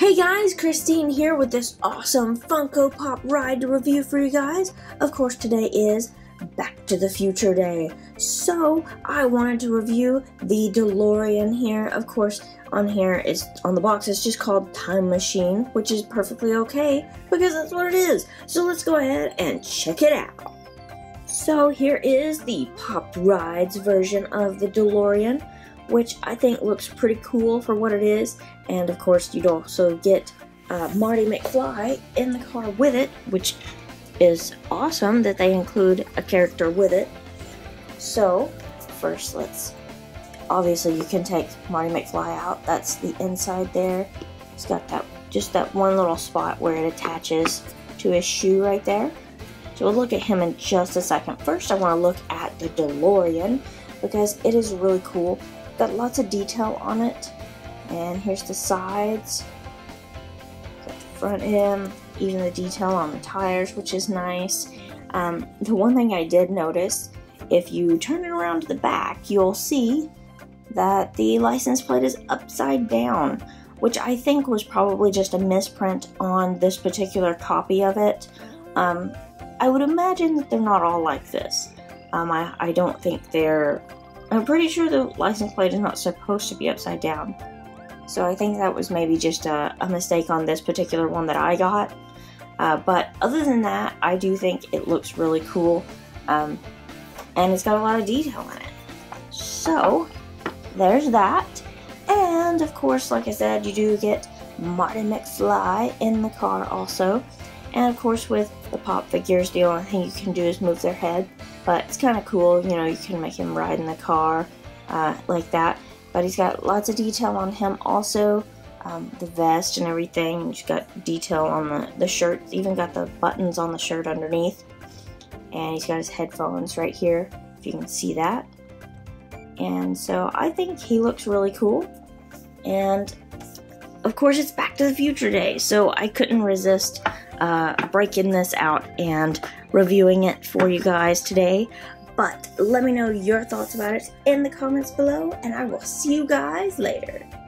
Hey guys, Christine here with this awesome Funko Pop ride to review for you guys. Of course, today is Back to the Future Day. So, I wanted to review the DeLorean here. Of course, on here, it's on the box, it's just called Time Machine, which is perfectly okay because that's what it is. So, let's go ahead and check it out. So, here is the Popped Rides version of the DeLorean, which I think looks pretty cool for what it is. And of course, you'd also get Marty McFly in the car with it, which is awesome that they include a character with it. So, first obviously you can take Marty McFly out. That's the inside there. It's got that, just that one little spot where it attaches to his shoe right there. So we'll look at him in just a second. First, I wanna look at the DeLorean because it is really cool. Got lots of detail on it, and here's the sides, got the front end, even the detail on the tires, which is nice. The one thing I did notice, if you turn it around to the back, you'll see that the license plate is upside down, which I think was probably just a misprint on this particular copy of it. I would imagine that they're not all like this. I don't think they're... I'm pretty sure the license plate is not supposed to be upside down. So I think that was maybe just a mistake on this particular one that I got. But other than that, I do think it looks really cool. And it's got a lot of detail in it. So, there's that. And of course, like I said, you do get Marty McFly in the car also. And of course, with the Pop figures, the only thing you can do is move their head. But it's kind of cool, you know, you can make him ride in the car like that. But he's got lots of detail on him also, the vest and everything. He's got detail on the shirt, even got the buttons on the shirt underneath. And he's got his headphones right here, if you can see that. And so I think he looks really cool. And of course it's Back to the Future Day, so I couldn't resist breaking this out and reviewing it for you guys today. But let me know your thoughts about it in the comments below, and I will see you guys later.